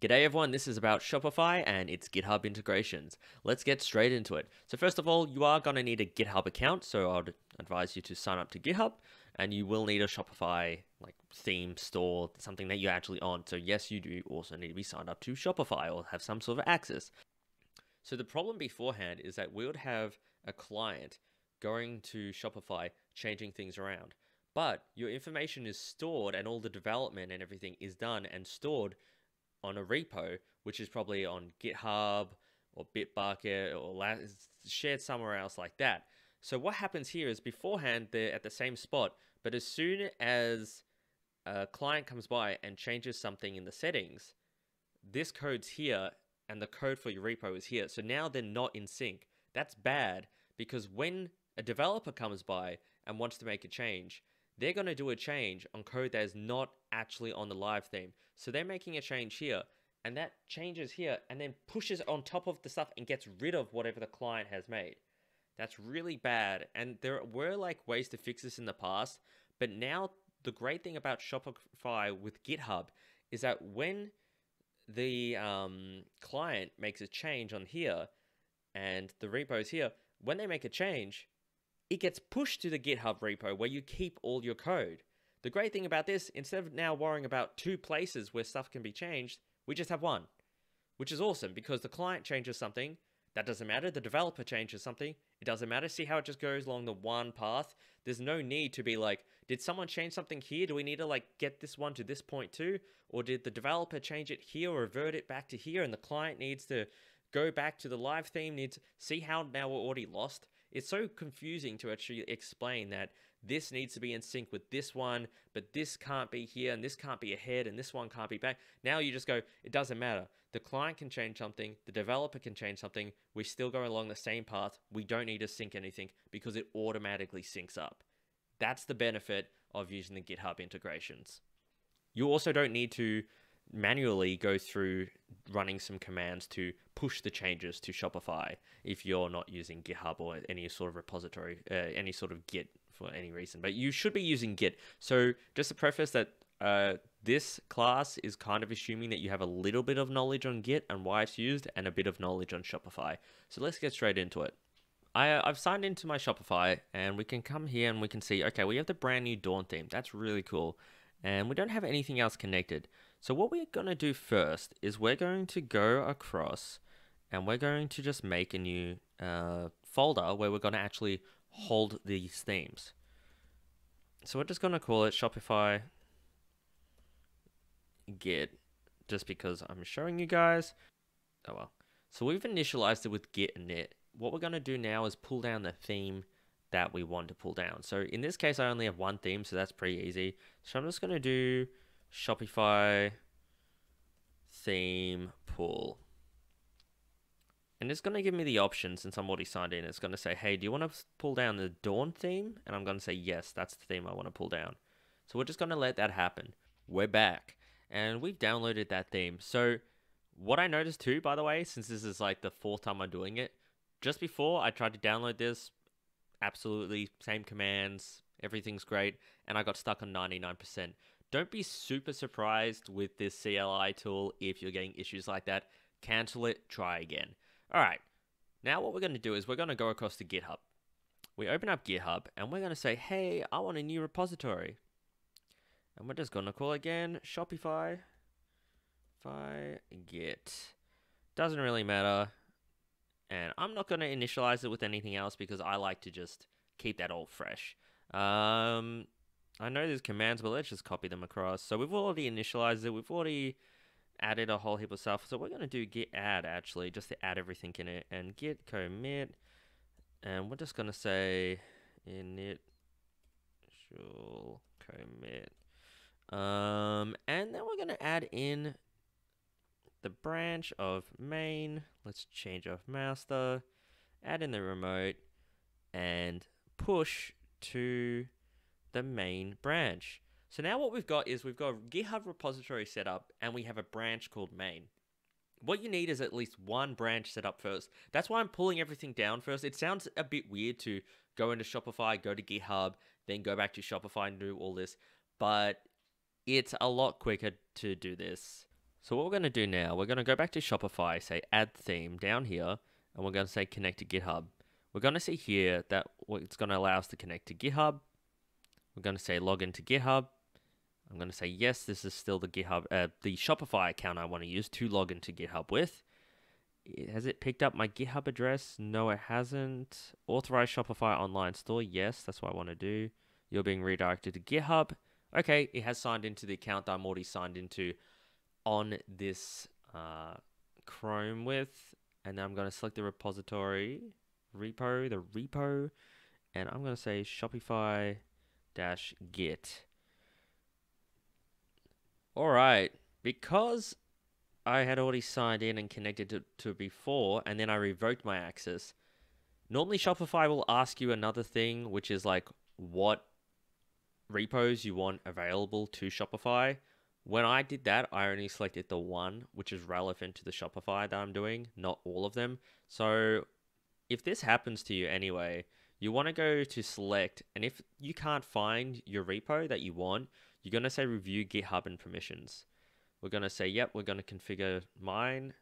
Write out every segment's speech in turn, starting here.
G'day everyone, this is about Shopify and its GitHub integrations. Let's get straight into it. So first of all, you are going to need a GitHub account, so I'd advise you to sign up to GitHub, and you will need a Shopify theme store, something that you're actually on. So yes, you do also need to be signed up to Shopify or have some sort of access. So the problem beforehand is that we would have a client going to Shopify, changing things around, but your information is stored and all the development and everything is done and stored on a repo, which is probably on GitHub or Bitbucket or shared somewhere else like that. So what happens here is beforehand, they're at the same spot, but as soon as a client comes by and changes something in the settings, this code's here and the code for your repo is here. So now they're not in sync. That's bad, because when a developer comes by and wants to make a change, they're going to do a change on code that is not actually on the live theme. So they're making a change here, and that changes here and then pushes on top of the stuff and gets rid of whatever the client has made. That's really bad. And there were ways to fix this in the past, but now the great thing about Shopify with GitHub is that when the client makes a change on here and the repo is here, when they make a change, it gets pushed to the GitHub repo where you keep all your code. The great thing about this, instead of now worrying about two places where stuff can be changed, we just have one, which is awesome, because the client changes something, that doesn't matter. The developer changes something, it doesn't matter. See how it just goes along the one path? There's no need to be like, did someone change something here? Do we need to get this one to this point too? Or did the developer change it here or revert it back to here? And the client needs to go back to the live theme, needs to see how now we're already lost. It's so confusing to actually explain that this needs to be in sync with this one, but this can't be here, and this can't be ahead, and this one can't be back. Now you just go, it doesn't matter. The client can change something, the developer can change something, we still go along the same path, we don't need to sync anything because it automatically syncs up. That's the benefit of using the GitHub integrations. You also don't need to manually go through running some commands to push the changes to Shopify if you're not using GitHub or any sort of repository, any sort of Git for any reason, but you should be using Git. So just to preface that this class is kind of assuming that you have a little bit of knowledge on Git and why it's used and a bit of knowledge on Shopify. So let's get straight into it. I've signed into my Shopify, and we can come here and we can see, okay, we have the brand new Dawn theme. That's really cool. And we don't have anything else connected. So what we're going to do first is we're going to go across and we're going to just make a new folder where we're going to actually hold these themes. So we're just going to call it Shopify Git, just because I'm showing you guys. Oh well. So we've initialized it with Git init. What we're going to do now is pull down the theme that we want to pull down. So in this case, I only have one theme, so that's pretty easy. So I'm just going to do Shopify theme pull. And it's going to give me the option, since I'm already signed in. It's going to say, hey, do you want to pull down the Dawn theme? And I'm going to say, yes, that's the theme I want to pull down. So we're just going to let that happen. We're back. And we've downloaded that theme. So what I noticed too, by the way, since this is the fourth time I'm doing it, just before I tried to download this, absolutely same commands, everything's great, and I got stuck on 99%. Don't be super surprised with this CLI tool if you're getting issues like that. Cancel it, try again. All right, now what we're going to do is we're going to go across to GitHub. We open up GitHub and we're going to say, hey, I want a new repository. And we're just going to call again Shopify Git. Doesn't really matter. And I'm not going to initialize it with anything else because I like to just keep that all fresh. I know there's commands, but let's just copy them across. So we've already initialized it. We've already added a whole heap of stuff. So we're going to do git add, actually, just to add everything in it. And git commit. And we're just going to say initial commit. And then we're going to add in the branch of main, let's change off master, add in the remote, and push to the main branch. So now what we've got is we've got a GitHub repository set up, and we have a branch called main. What you need is at least one branch set up first. That's why I'm pulling everything down first. It sounds a bit weird to go into Shopify, go to GitHub, then go back to Shopify and do all this, but it's a lot quicker to do this. So what we're going to do now, we're going to go back to Shopify, say add theme down here, and we're going to say connect to GitHub. We're going to see here that it's going to allow us to connect to GitHub. We're going to say login to GitHub. I'm going to say, yes, this is still the GitHub, the Shopify account I want to use to log into GitHub with. Has it picked up my GitHub address? No, it hasn't. Authorize Shopify online store. Yes, that's what I want to do. You're being redirected to GitHub. Okay, it has signed into the account that I'm already signed into on this Chrome with. And then I'm going to select the repo, and I'm going to say Shopify-Git. All right, because I had already signed in and connected to before, and then I revoked my access. Normally Shopify will ask you another thing, which is like what repos you want available to Shopify. When I did that, I only selected the one which is relevant to the Shopify that I'm doing, not all of them. So if this happens to you anyway, you want to go to select, and if you can't find your repo that you want, you're going to say review GitHub and permissions. We're going to say, yep, we're going to configure mine.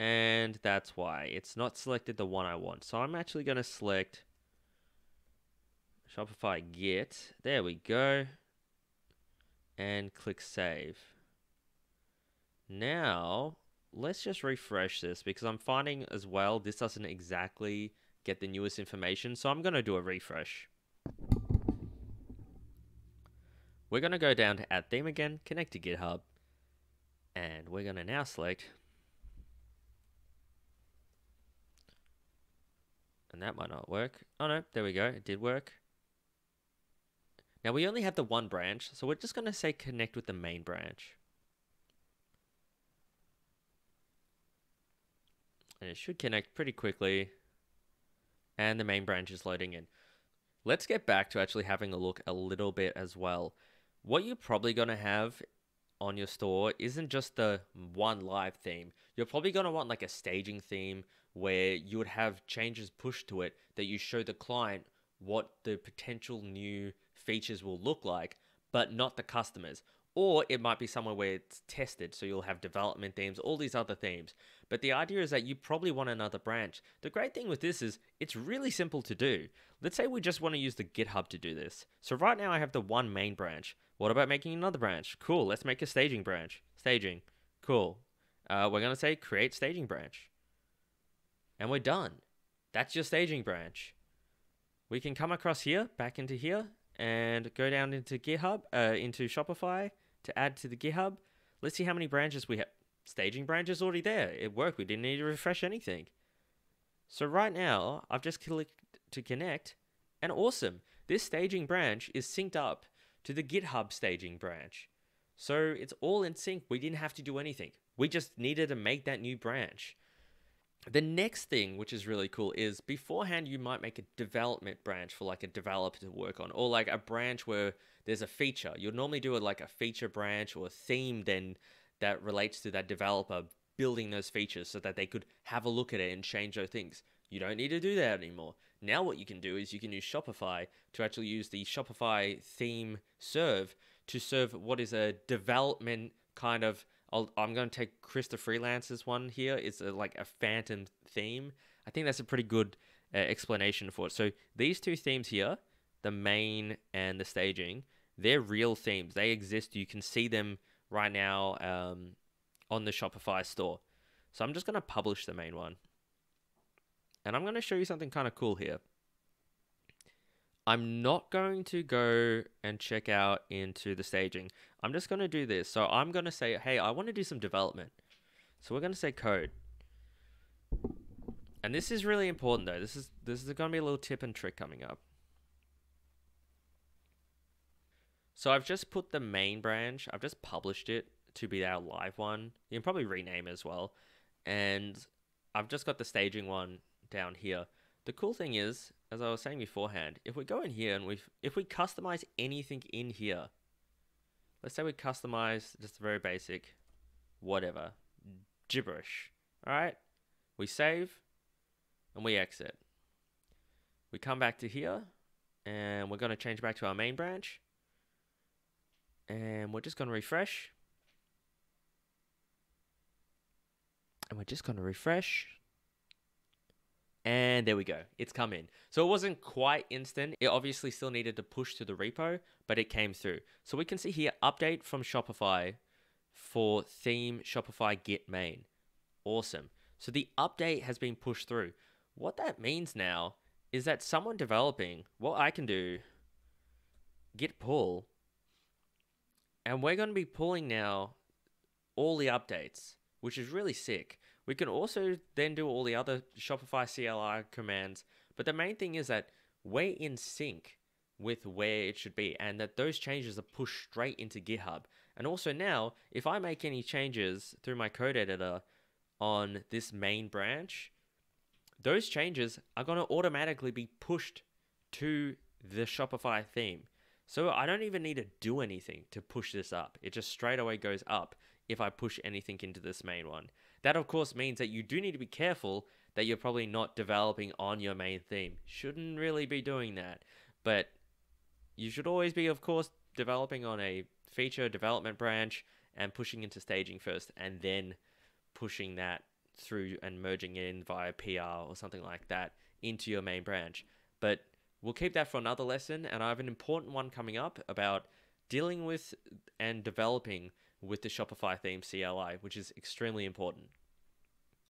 And that's why it's not selected the one I want. So I'm actually going to select Shopify Git. There we go. And click save. Now let's just refresh this, because I'm finding as well, this doesn't exactly get the newest information. So I'm going to do a refresh. We're going to go down to add theme again, connect to GitHub, and we're going to now select, and that might not work. Oh no, there we go. It did work. Now we only have the one branch, so we're just going to say connect with the main branch. And it should connect pretty quickly, and the main branch is loading in. Let's get back to actually having a look a little bit as well. What you're probably going to have on your store isn't just the one live theme. You're probably going to want like a staging theme where you would have changes pushed to it that you show the client what the potential new features will look like, but not the customers. Or it might be somewhere where it's tested, so you'll have development themes, all these other themes. But the idea is that you probably want another branch. The great thing with this is it's really simple to do. Let's say we just want to use the GitHub to do this. So right now I have the one main branch. What about making another branch? Cool, let's make a staging branch. Staging, cool. We're going to say create staging branch. And we're done. That's your staging branch. We can come across here, back into here, and go down into GitHub, into Shopify, to add to the GitHub. Let's see how many branches we have. Staging branch is already there. It worked. We didn't need to refresh anything. So right now I've just clicked to connect, and awesome. This staging branch is synced up to the GitHub staging branch. So it's all in sync. We didn't have to do anything. We just needed to make that new branch. The next thing, which is really cool, is beforehand you might make a development branch for like a developer to work on, or like a branch where there's a feature. You'll normally do it like a feature branch or a theme then that relates to that developer building those features so that they could have a look at it and change those things. You don't need to do that anymore. Now what you can do is you can use Shopify to actually use the Shopify theme serve to serve what is a development kind of, I'm going to take Chris the Freelancer's one here. It's like a phantom theme. I think that's a pretty good explanation for it. So these two themes here, the main and the staging, they're real themes. They exist. You can see them right now on the Shopify store. So I'm just going to publish the main one. And I'm going to show you something kind of cool here. I'm not going to go and check out into the staging. I'm just going to do this. So I'm going to say, hey, I want to do some development. So we're going to say code. And this is really important though. This is going to be a little tip and trick coming up. So I've just put the main branch. I've just published it to be our live one. You can probably rename it as well. And I've just got the staging one down here. The cool thing is, as I was saying beforehand, if we go in here and if we customize anything in here, let's say we customize just very basic, whatever, gibberish. All right, we save and we exit. We come back to here and we're going to change back to our main branch, and we're just going to refresh. And we're just going to refresh. And there we go. It's come in. So it wasn't quite instant. It obviously still needed to push to the repo, but it came through. So we can see here, update from Shopify for theme Shopify Git main. Awesome. So the update has been pushed through. What that means now is that someone developing, what I can do, git pull, and we're going to be pulling now all the updates, which is really sick. We can also then do all the other Shopify CLI commands, but the main thing is that we're in sync with where it should be and that those changes are pushed straight into GitHub. And also now, if I make any changes through my code editor on this main branch, those changes are going to automatically be pushed to the Shopify theme. So I don't even need to do anything to push this up. It just straight away goes up if I push anything into this main one. That of course means that you do need to be careful that you're probably not developing on your main theme. Shouldn't really be doing that, but you should always be, of course, developing on a feature development branch and pushing into staging first and then pushing that through and merging in via PR or something like that into your main branch. But we'll keep that for another lesson, and I have an important one coming up about dealing with and developing with the Shopify theme CLI, which is extremely important.